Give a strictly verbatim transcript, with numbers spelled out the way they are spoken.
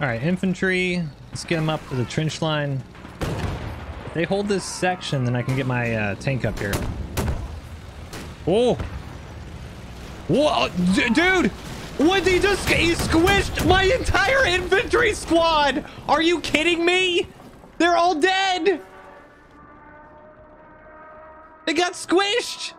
Alright, infantry. Let's get them up to the trench line. If they hold this section, then I can get my uh, tank up here. Oh! Whoa! D dude! What did he just... He squished my entire infantry squad! Are you kidding me? They're all dead! They got squished!